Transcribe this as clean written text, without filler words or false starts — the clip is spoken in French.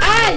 Aïe!